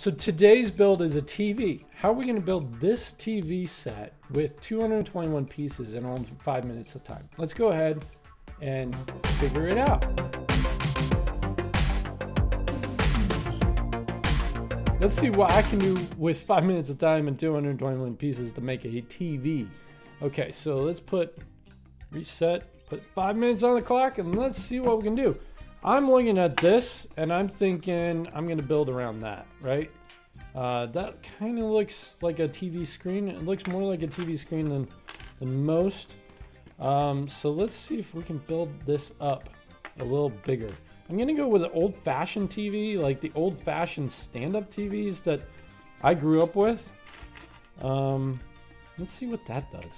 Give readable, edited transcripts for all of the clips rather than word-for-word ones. So today's build is a TV. How are we gonna build this TV set with 221 pieces in only 5 minutes of time? Let's go ahead and figure it out. Let's see what I can do with 5 minutes of time and 221 pieces to make a TV. Okay, so let's put reset, put 5 minutes on the clock, and let's see what we can do. I'm looking at this and I'm thinking I'm gonna build around that, right? That kind of looks like a TV screen. It looks more like a TV screen than most. So let's see if we can build this up a little bigger. I'm gonna go with an old-fashioned TV, like the old-fashioned stand-up TVs that I grew up with. Let's see what that does.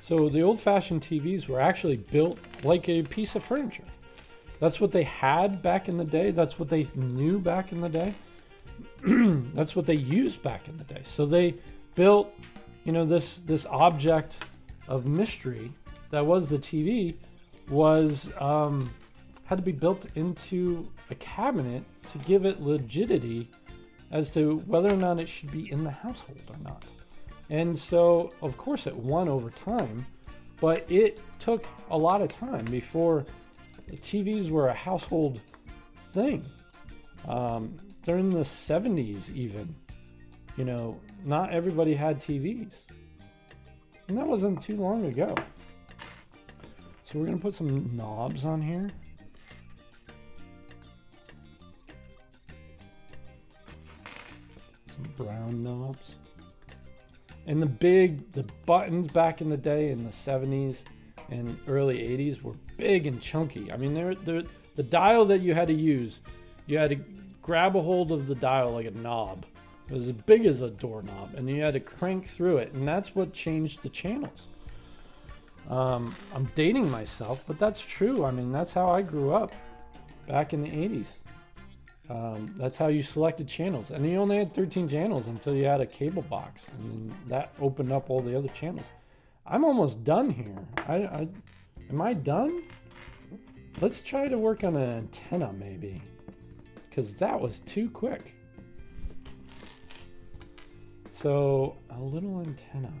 So the old-fashioned TVs were actually built like a piece of furniture. That's what they had back in the day. That's what they knew back in the day. That's what they used back in the day. So they built, you know, this object of mystery that was the TV was had to be built into a cabinet to give it legitimacy as to whether or not it should be in the household or not. And so, of course, it won over time, but it took a lot of time before the TVs were a household thing. During the 70s even, you know, not everybody had TVs. And that wasn't too long ago. So we're gonna put some knobs on here. Some brown knobs. And the buttons back in the day in the 70s and early 80s were big and chunky. I mean, the dial that you had to use, you had to grab a hold of the dial like a knob. It was as big as a doorknob, and you had to crank through it, and that's what changed the channels. I'm dating myself, but that's true. I mean, that's how I grew up back in the 80s. That's how you selected channels, and you only had 13 channels until you had a cable box, and that opened up all the other channels. I'm almost done here. Am I done? Let's try to work on an antenna maybe, because that was too quick. So a little antenna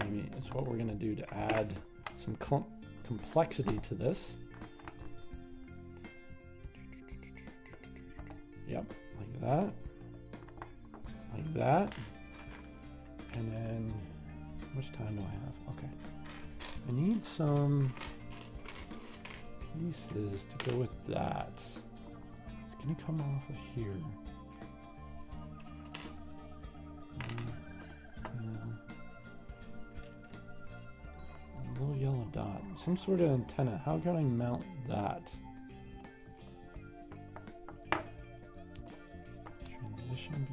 maybe is what we're gonna do to add some complexity to this. Yep, like that, like that. And then, how much time do I have? Okay. I need some pieces to go with that. It's gonna come off of here. A little yellow dot, some sort of antenna. How can I mount that?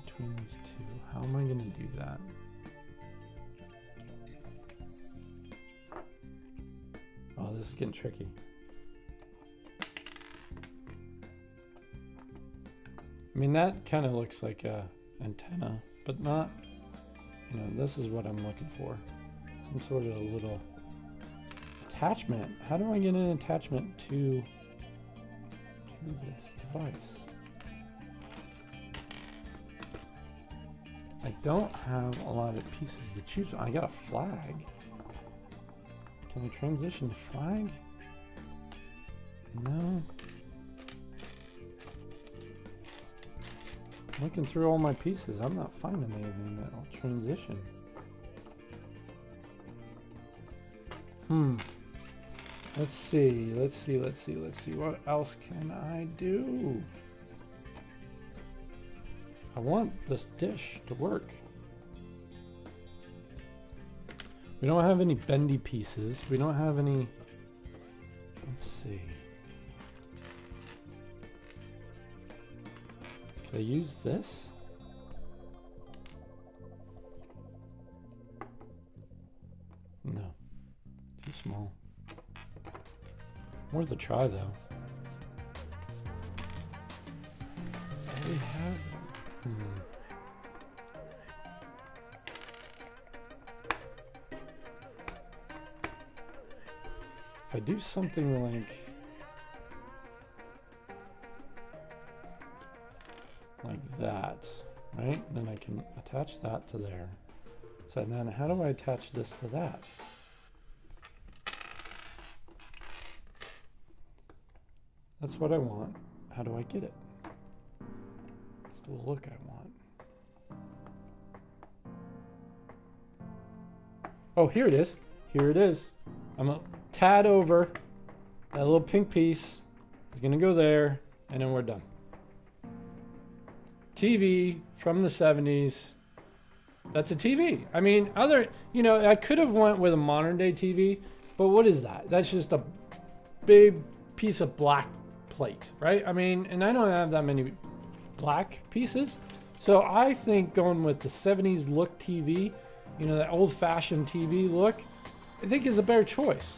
Between these two, how am I going to do that? Oh, this is getting tricky. I mean, that kind of looks like a antenna, but not, you know, this is what I'm looking for. Some sort of a little attachment. How do I get an attachment to this device? I don't have a lot of pieces to choose from. I got a flag. Can we transition to flag? No. Looking through all my pieces, I'm not finding anything that'll transition. Let's see, let's see. What else can I do? I want this dish to work. We don't have any bendy pieces. We don't have any, let's see. Can I use this? No, too small. Worth a try though. Do we have? If I do something like like that, right? Then I can attach that to there. So then how do I attach this to that? That's what I want. How do I get it? That's the look I want. Oh, here it is. Here it is. I'm a tad over. That little pink piece is gonna go there, and then we're done. TV from the 70s. That's a TV. I mean, other, you know, I could have went with a modern day TV, but what is that? That's just a big piece of black plate, right? I mean, and I don't have that many black pieces. So I think going with the 70s look TV, you know, that old fashioned TV look, I think is a better choice.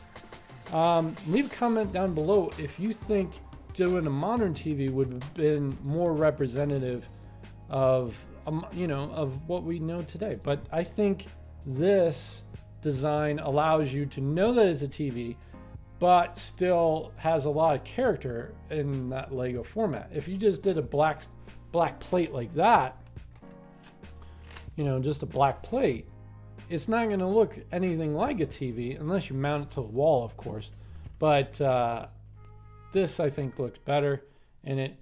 Leave a comment down below if you think doing a modern TV would have been more representative of, you know, of what we know today. But I think this design allows you to know that it's a TV, but still has a lot of character in that Lego format. If you just did a black plate like that, you know, just a black plate, it's not going to look anything like a TV unless you mount it to the wall, of course. But this, I think, looks better. And it,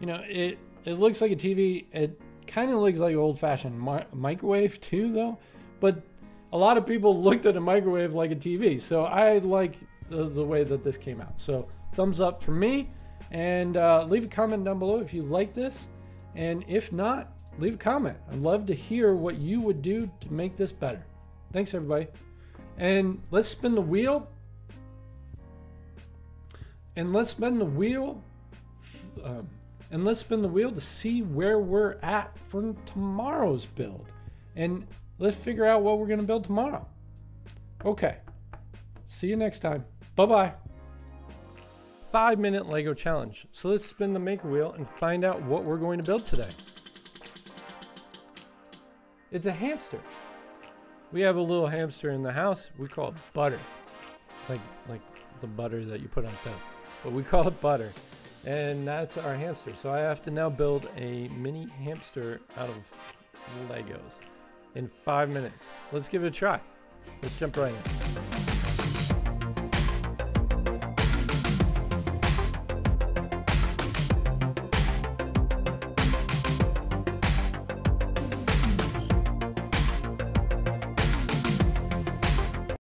you know, it looks like a TV. It kind of looks like an old-fashioned microwave too, though. But a lot of people looked at a microwave like a TV. So I like the way that this came out. So thumbs up for me. And leave a comment down below if you like this. And if not, leave a comment. I'd love to hear what you would do to make this better. Thanks, everybody. And let's spin the wheel. And let's spin the wheel. And let's spin the wheel to see where we're at for tomorrow's build. And let's figure out what we're going to build tomorrow. Okay. See you next time. Bye-bye. 5-minute Lego challenge. So let's spin the maker wheel and find out what we're going to build today. It's a hamster. We have a little hamster in the house. We call it Butter. Like the butter that you put on toast. But we call it Butter. And that's our hamster. So I have to now build a mini hamster out of Legos in 5 minutes. Let's give it a try. Let's jump right in.